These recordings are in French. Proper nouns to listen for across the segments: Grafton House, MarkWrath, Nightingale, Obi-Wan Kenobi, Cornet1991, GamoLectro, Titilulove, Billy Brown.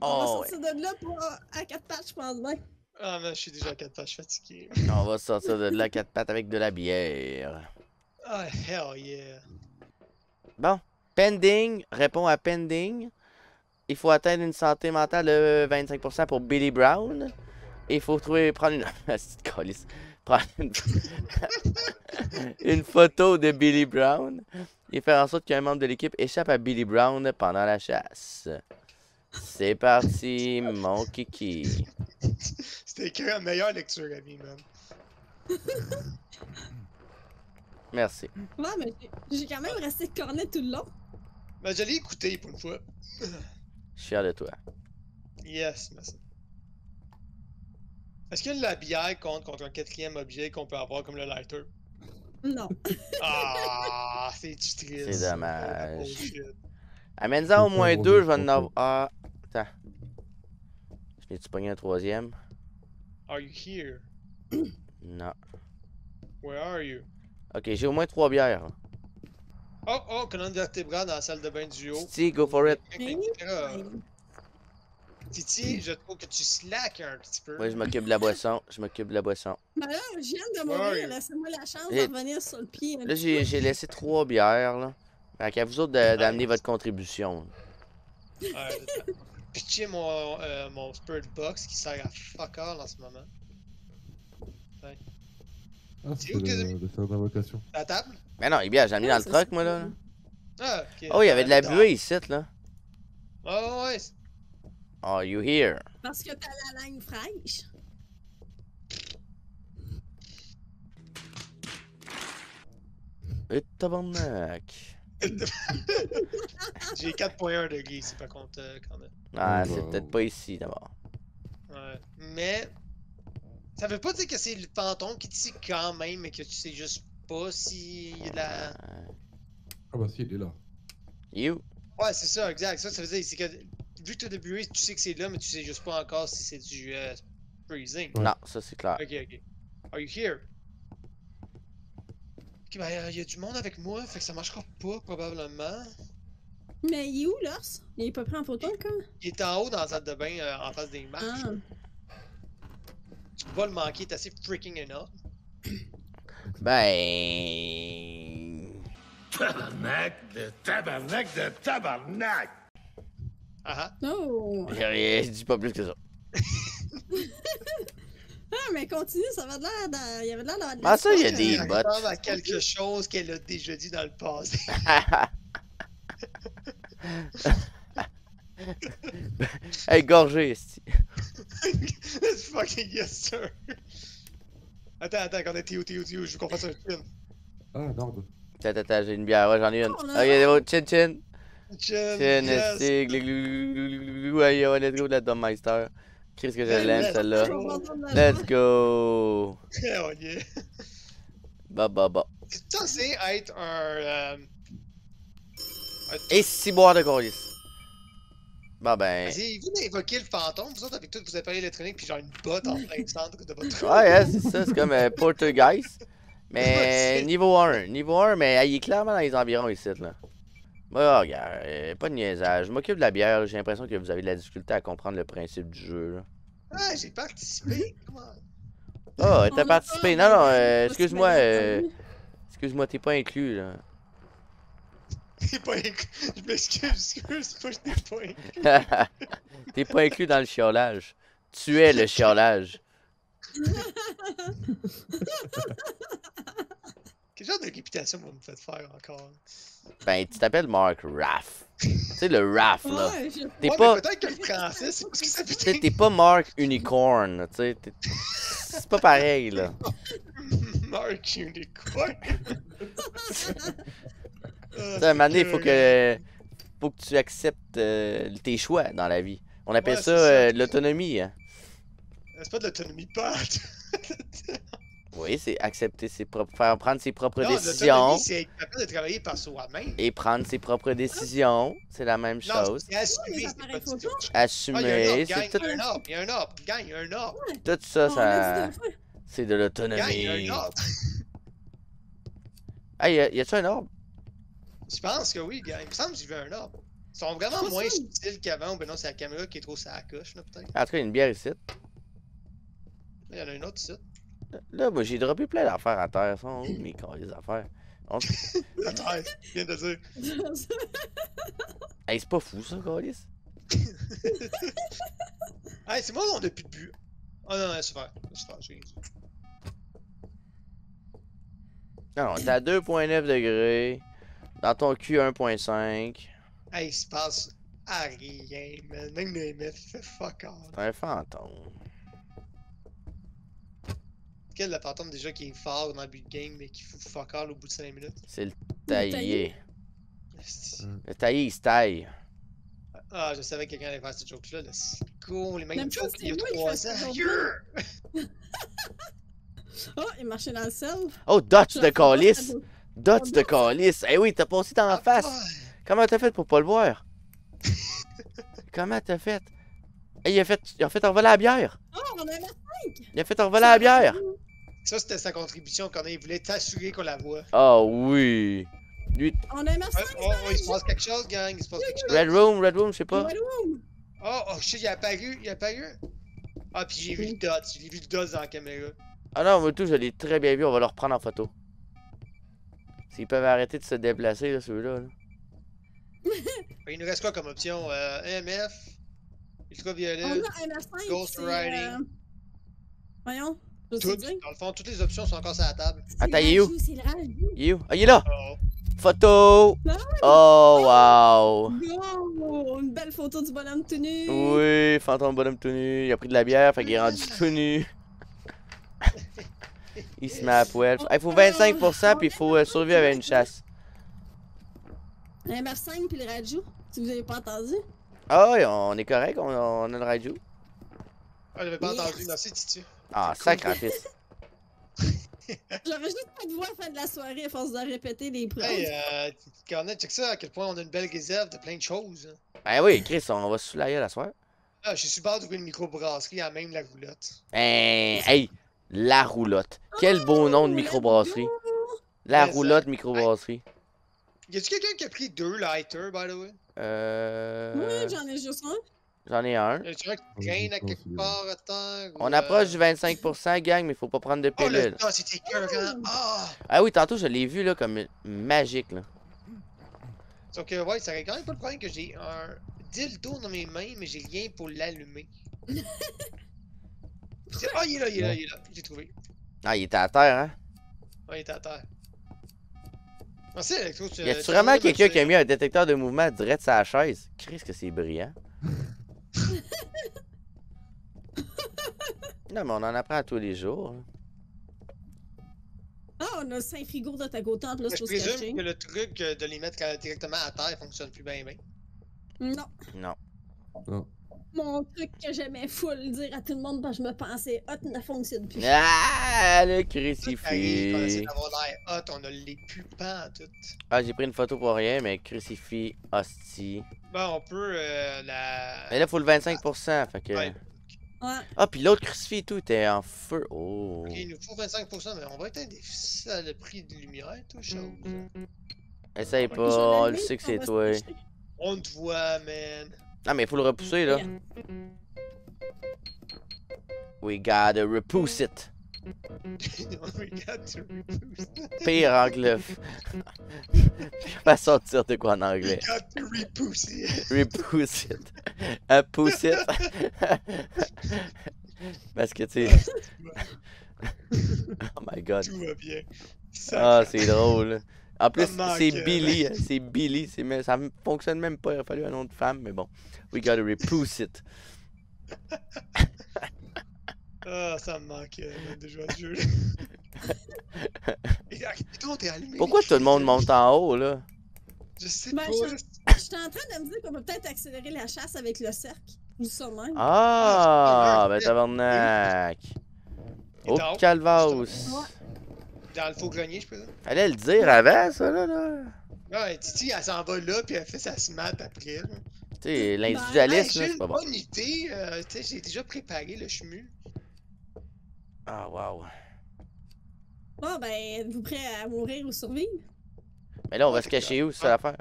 On va sortir de là pour, à 4 pattes, je pense bien. Ah, mais je suis déjà à 4 pattes, je suis fatigué. On va sortir de là à 4 pattes avec de la bière. Oh, hell yeah. Bon. Pending. Répond à pending. Il faut atteindre une santé mentale de 25% pour Billy Brown. Et il faut trouver, prendre une... prendre une photo de Billy Brown et faire en sorte qu'un membre de l'équipe échappe à Billy Brown pendant la chasse. C'est parti, mon kiki. C'était que la meilleure lecture à vie, man. Merci. Ouais, mais j'ai quand même resté cornet tout le long. Ben, j'allais écouter pour une fois. Je suis fier de toi. Yes, merci. Est-ce que la bière compte contre un quatrième objet qu'on peut avoir comme le lighter? Non. Ah, c'est triste. C'est dommage. Amène-en au moins deux, je vais en avoir. Ah, attends. Je n'ai-tu pogné un troisième? Are you here? Non. Where are you? Ok, j'ai au moins 3 bières. Oh, oh, colonne vertébrale dans la salle de bain du haut. Titi, go for it. Titi, je trouve que tu slack un petit peu. Oui, je m'occupe de la boisson. Je m'occupe de la boisson. Bah là, je viens de mourir. Laissez-moi la chance de revenir sur le pied. Là, j'ai laissé 3 bières, là. Fait qu'à vous autres d'amener votre contribution. Pitcher mon Spirit Box qui sert à fuck all en ce moment. Ouais. Ah, c'est où de faire d'invocation? À la table? Mais non, eh bien, j'ai mis dans le truck, moi, là. Ah, ok. Oh, il y avait de la buée ici, là. Oh, ouais. Are you here? Parce que t'as la langue fraîche. Et tabarnak. J'ai 4.1 de gay, c'est pas contre quand même. Ah, c'est peut-être pas ici, d'abord. Ouais, mais... Ça veut pas dire que c'est le fantôme qui te sait quand même, mais que tu sais juste pas si il est là. Ah bah si, il est là. You. Ouais, c'est ça, exact. Ça veut dire c'est que vu que t'as débuté, tu sais que c'est là, mais tu sais juste pas encore si c'est du freezing. Ouais. Non, ça c'est clair. Ok, ok. Are you here? Ok, bah y a du monde avec moi, fait que ça marchera pas probablement. Mais il est où l'ours? Il est pas pris en photo encore? Il est en haut dans la salle de bain, en face des marches. Ah. Tu vas le manquer, t'es assez freaking énorme. Ben. Tabarnak! Ah ah. Oh! Je dis pas plus que ça. Ah, mais continue, ça va de l'air dans. Il y avait de l'air dans. Ah, ça, il y a des bottes. Elle ressemble à quelque chose qu'elle a déjà dit dans le passé. Hey, gorgé, esti. That's fucking yes, sir. Attends, qu'on est où, je veux qu'on fasse un chin. Ah, non. Attends, j'ai une bière, ouais, j'en ai une. Ok, chin. Chin, esti, glu, aïe, let's go, la Dummeister. Qu'est-ce que je l'aime, celle-là. Let's go. Hell yeah. Bah. C'est censé être un. Et 6 boires de colis. Bah ben. Vas-y, vous évoquez le fantôme, vous autres avec tout, vous appelez électronique puis genre une botte en plein centre de votre. Ouais, c'est ça, c'est comme Portugais. Mais niveau 1, mais il est clairement dans les environs ici, là. Bah regarde, pas de niaisage, je m'occupe de la bière, j'ai l'impression que vous avez de la difficulté à comprendre le principe du jeu, là. Ah, j'ai participé, comment? Ah, t'as participé, non, excuse-moi, t'es pas inclus, là. Je m'excuse, moi je t'ai pas inclus. T'es pas inclus dans le chiolage. Tu es le chiolage. Quel genre de réputation vous me faites faire encore? Ben, tu t'appelles MarkWrath. Tu sais, le Raph, là. T'es pas. Peut-être que le français, c'est parce que ça putain. T'es pas Mark Unicorn, tu sais. C'est pas pareil, là. Mark Unicorn. À un moment donné, faut que tu acceptes tes choix dans la vie. On appelle ça de l'autonomie. Hein. C'est pas de l'autonomie pâte. Oui, c'est accepter ses propres. Faire prendre ses propres décisions. C'est être capable de travailler par soi-même. Et prendre ses propres décisions. C'est la même chose. C'est assumer. Assumer. C'est tout. Il y a un arbre. Gagne un arbre. Tout ça, ça. C'est de l'autonomie. Gagne un arbre. Ah, y a-tu un arbre? Je pense que oui, gars. Il me semble que j'ai vu un arbre. Ils sont vraiment moins subtils qu'avant. Ben non, c'est la caméra qui est trop sur la coche, là, peut-être. En tout cas, il y a une bière ici. Il y en a une autre ici. Là, moi, j'ai droppé plein d'affaires à terre. Ça, mes carrés d'affaires. On... la terre, je viens de dire. Hey, c'est pas fou, ça, Carlis. Hey, c'est moi, on a plus de but. Oh non, super. Super, j'ai rien dit. Non, t'es à 2.9 degrés. Dans ton cul, 1.5. Hey, il se passe à rien, man. Même les mecs, fait fuck off. C'est un fantôme. Quel le fantôme déjà qui est fort dans le but de game, mais qui fout fuck all au bout de 5 minutes? C'est le taillé. Le taillé, il se taille. Ah, je savais que quelqu'un allait faire cette joke-là. Let's go, les mecs, il faut qu'il y ait 3 ans. Oh, il marchait dans le sel. Oh, Dutch de Callis. Dutch de Callis. Eh oui, t'as passé dans la face. Comment t'as fait pour pas le voir? Comment t'as fait? Eh, il a fait envoler la bière. Oh, on en a 5. Il a fait envoler la bière. Ça, c'était sa contribution quand il voulait t'assurer qu'on la voit. Ah oui. Lui... On a 5. Oh, il se passe quelque chose, gang. Il se passe quelque chose. Red Room, je sais pas. Red Room. Oh, shit, il a apparu. Ah, puis j'ai vu le Dutch. J'ai vu le Dutch dans la caméra. Ah non, moi tout, je l'ai très bien vu, on va le reprendre en photo. S'ils peuvent arrêter de se déplacer, là, ceux-là. Là. Il nous reste quoi comme option? MF, ultraviolet, Ghost Riding. Voyons. Tout, dans le fond, toutes les options sont encore sur la table. Attends, il est où? Ah, il est là! Oh. Photo! Non, oh, wow! Une belle photo du bonhomme tout nu! Oui, fantôme bonhomme tout nu. Il a pris de la bière, fait qu'il est rendu tout nu. Il se met à poil. Il faut 25% puis il faut survivre avec une chasse. Un MF5 puis le radio, si vous avez pas entendu. Ah oui, on est correct, on a le radio. Ah, j'avais pas entendu, non, c'est Titu. Ah, sacrifice. J'aurais juste pas de voix à la fin de la soirée à force de répéter les preuves. Hey, Cornet, check ça, à quel point on a une belle réserve de plein de choses. Ben oui, Chris, on va se soulager la soirée. Ah, je suis super d'ouvrir une microbrasserie à même la roulotte. Hey! La roulotte. Quel beau nom de microbrasserie. La roulotte microbrasserie. Y a-tu quelqu'un qui a pris 2 lighters, by the way? Oui, j'en ai juste un. J'en ai un. Tu vois qu'il traîne à quelque part à terre. On approche du 25%, gang, mais faut pas prendre de pilule. Oh, c'était écœurant. Ah oui, tantôt, je l'ai vu, là, comme magique, là. Donc, ouais, ça règle quand même pas le problème que j'ai un dildo dans mes mains, mais j'ai rien pour l'allumer. Ah, il est là, j'ai trouvé. Ah, il était à terre, hein? Ouais, il était à terre. Merci, Electro. Y a-tu vraiment quelqu'un qui a mis un détecteur de mouvement direct sur la chaise? Christ, que c'est brillant. Non, mais on en apprend à tous les jours. Ah, on a 5 frigos de tagotant en plus. Je présume que le truc de les mettre directement à terre fonctionne plus bien. Non. Mon truc que j'aimais full dire à tout le monde parce que je me pensais hot ne fonctionne plus. Ah, le crucifix. On essaie d'avoir l'air hot, on a les pupants toutes. Ah, j'ai pris une photo pour rien, mais crucifix, hostie. Bon, on peut la... Mais là, faut le 25%, fait que... Ouais. Ah, pis l'autre crucifix et tout était en feu. Oh. Ok, il nous faut 25%, mais on va éteindre le prix de lumière, tout chose. Essaye pas, on le sait que c'est toi. On te voit, man. Ah, mais il faut le repousser, là. We gotta repousse it. Pire anglais. Je vais pas sortir de quoi en anglais. We gotta repousse it. Repousse it. A pousse it. Parce que, tu sais... Oh my god. Tout va bien. Ah, c'est drôle. En plus, c'est Billy, ça fonctionne même pas, il a fallu un nom de femme, mais bon. We gotta repousse it. Ah, oh, ça me manque de jouer à ce jeu. Pourquoi tout le monde monte en haut, là? Je sais pas. J'étais en train de me dire qu'on peut peut-être accélérer la chasse avec le cercle, ou ça même. Ah, ben tabarnak. Au calvaos. Dans le faux grenier, je peux dire. Allez le dire avant, ça, là. Ouais, Titi, elle s'en va là, puis elle fait sa smat après. Tu sais, l'individualiste, là, c'est pas bon. J'ai une bonne idée, tu sais, j'ai déjà préparé le chemu. Ah, wow. Bon, ben, êtes-vous prêts à mourir ou survivre? Mais là, on va se cacher où, c'est ça l'affaire?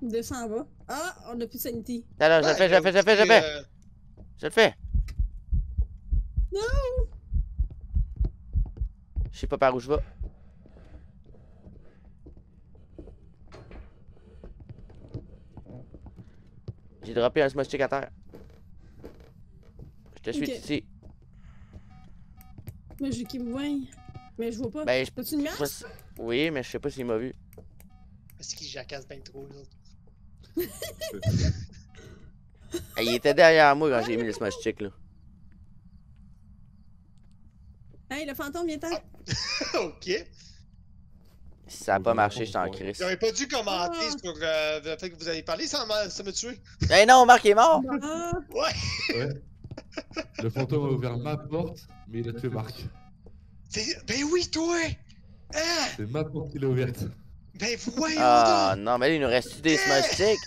200 en bas. Ah, on n'a plus de sanity. Non, non, je le fais. Je le fais. Non. Je sais pas par où je vais. J'ai droppé un smash stick à terre. Je te suis ici. Moi, j'ai qui me voit. Mais je vois pas. Ben, t'as-tu une glace? Oui, mais je sais pas s'il m'a vu. Parce qu'il jacasse bien trop, là. Il était derrière moi quand j'ai mis le smash stick, là. Hey, le fantôme vient-t'en. Ah. Ok. Si ça a pas marché, je t'en crisse. J'aurais pas dû commenter sur le fait que vous avez parlé sans me tuer. Eh non, Marc est mort. Ouais. Le fantôme a ouvert ma porte, mais il a tué Marc. Ben oui, toi! Ah! C'est ma porte qui l'a ouverte. Ben voyons donc! Non, mais là, il nous reste des smash sticks.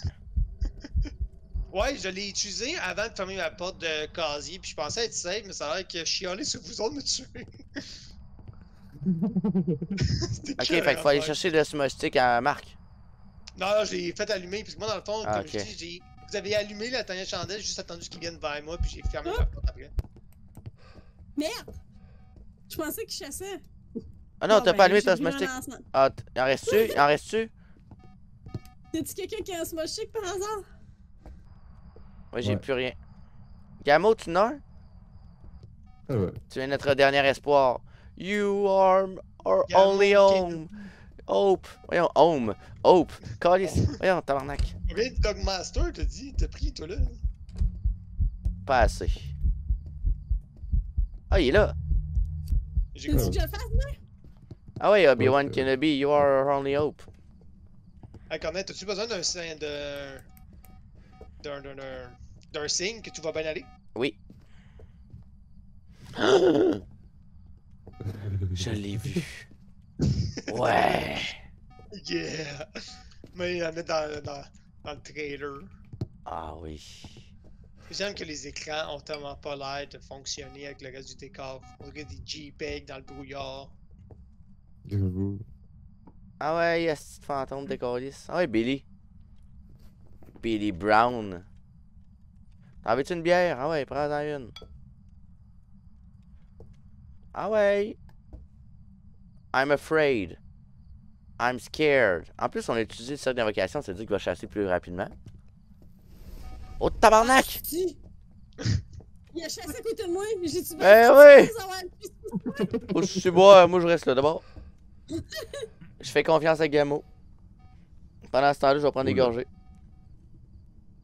Ouais, je l'ai utilisé avant de fermer ma porte de casier, puis je pensais être safe, mais ça a l'air que chialer sur vous autres me tuer. Ok, fait qu'il faut aller chercher le smash stick à Marc. Non, non, je l'ai fait allumer, parce que moi, dans le fond, comme je dis, vous avez allumé la dernière chandelle, j'ai juste attendu qu'il vienne vers moi, puis j'ai fermé ma porte après. Merde! Je pensais qu'il chassait. Ah non, t'as pas allumé ton smash stick. Ah, il en reste-tu? Il en reste-tu? Y'a-tu quelqu'un qui a un smash stick par hasard? Ouais, j'ai plus rien. Gamo, tu n'as? Ah ouais. Tu es notre dernier espoir. You are our only home. Hope. Voyons, home. Hope. Calice. Voyons, tabarnak. Regarde, Dogmaster, t'as dit, t'as pris, toi là. Pas assez. Ah, il est là. J'ai dit que je le fasse, non? Ah ouais, Obi-Wan Kenobi, you are our only hope. Ah, quand même, t'as-tu besoin d'un signe de. D'un signe que tu vas bien aller? Oui. Je l'ai vu. Ouais. Yeah. Mais il y en a dans le trailer. Ah oui. J'aime que les écrans ont tellement pas l'air de fonctionner avec le reste du décor. On regarde des JPEG dans le brouillard. Ah ouais, il y a ce fantôme décoriste. Ah ouais, Billy. Billy Brown. T'en veux-tu une bière? Ah ouais, prends-en une. Ah ouais. I'm afraid. I'm scared. En plus, on a utilisé le cercle d'invocation, ça veut dire qu'il va chasser plus rapidement. Oh tabarnak! Il a chassé à côté de moi, mais j'ai tué. Eh oui! Oh, je suis moi, je reste là d'abord. Je fais confiance à Gamo. Pendant ce temps-là, je vais prendre des gorgées.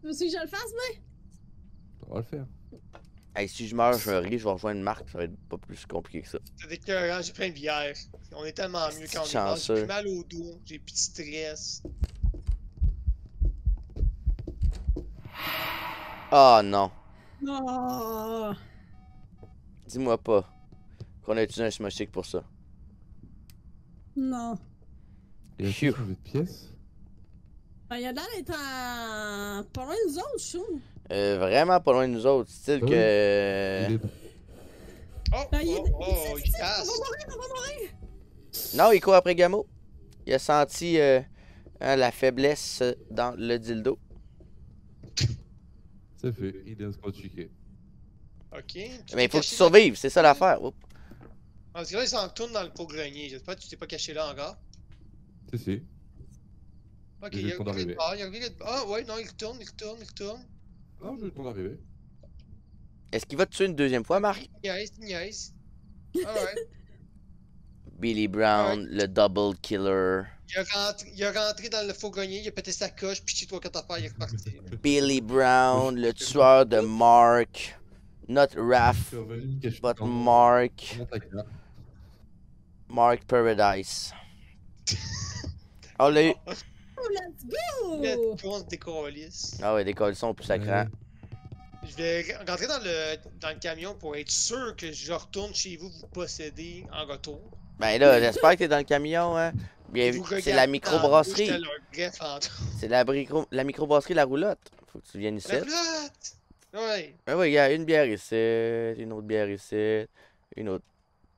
Tu veux que je le fasse, mais? On va le faire. Hey, si je meurs, je ris, je vais rejoindre Marc, ça va être pas plus compliqué que ça. C'est écœurant, j'ai plein de bière. On est tellement mieux quand on est mort, j'ai plus mal au dos, j'ai plus de stress. Oh non. Oh. Dis-moi pas qu'on a utilisé un smash stick pour ça. Non. Il y a de pièces? Il y a l'air d'être pas loin de nous autres, je trouve. Vraiment pas loin de nous autres, style que... Oh, il casse! On va mourir! Non, il court après Gamo. Il a senti la faiblesse dans le dildo. C'est fait, il doit pas checker. Ok. Mais il faut que tu survives, c'est ça l'affaire. Parce que là, il s'en retourne dans le pot grenier. J'espère que tu t'es pas caché là encore. Si, si. Ok, il y a quelqu'un de part, il y a quelqu'un de part. Ah ouais, non, il retourne. Ah, je vais ton arriver. Est-ce qu'il va te tuer une deuxième fois, Marc? Nice. Alright. Billy Brown, le double killer. Il a rentré dans le faux grenier, il a pété sa coche, puis chez toi quand t'as peur, il est reparti. Billy Brown, le tueur de Mark. Not Raph, but Mark. Mark Paradise. Allez. Oh, let's go! Let's go, on se décollisse. Ah ouais, décollissons plus sacrant. Je vais rentrer dans le camion pour être sûr que je retourne chez vous, vous posséder en retour. Ben là, j'espère que t'es dans le camion, hein. Bien vu, c'est la microbrasserie. C'est la microbrasserie La Roulotte. Faut que tu viennes ici. La Roulotte! Ouais. Ben oui, il y a une bière ici, une autre bière ici, une autre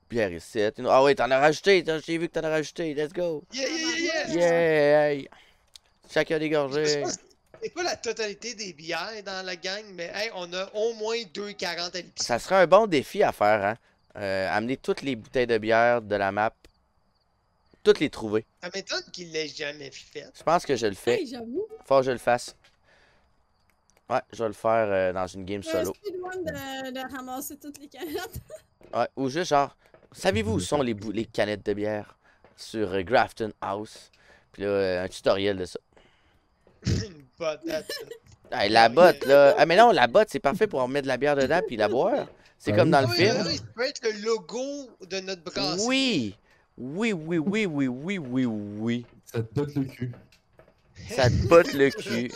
bière ici. Une... Ah oui, t'en as rajouté, j'ai vu que t'en as rajouté. Let's go! Yeah! Chacun dégorgé. C'est pas la totalité des bières dans la gang, mais hey, on a au moins 2,40 à l'épicerie. Ça serait un bon défi à faire, hein? Amener toutes les bouteilles de bière de la map, toutes les trouver. Ça m'étonne qu'il l'ait jamais fait. Je pense que je le fais. Hey, faut que je le fasse. Ouais, je vais le faire dans une game solo. Je suis loin de ramasser toutes les canettes. Ouais, ou juste genre, savez-vous où sont les canettes de bière sur Grafton House? Puis là, un tutoriel de ça. Une botte. Ah, la botte, là. Ah, mais non, la botte, c'est parfait pour en mettre de la bière dedans puis la boire. C'est comme dans le film. Oui, ça peut être le logo de notre brasserie. Oui. Oui, oui, oui, oui, oui, oui, oui. Ça te botte le cul. Ça te botte le cul.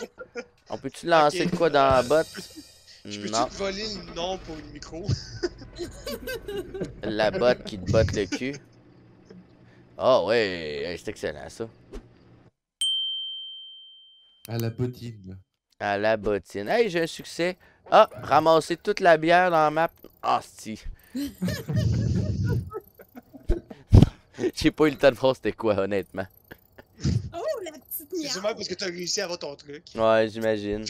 On peut-tu lancer de quoi dans la botte? Je peux-tu te voler le nom pour le micro? La botte qui te botte le cul. Ah oh, ouais, c'est excellent ça. À la bottine. À la bottine. Hey, j'ai un succès. Ah, ramasser toute la bière dans la map. Ah, si. J'ai pas eu le temps de voir c'était quoi, honnêtement. Oh, la petite merde. C'est sûrement parce que t'as réussi à avoir ton truc. Ouais, j'imagine.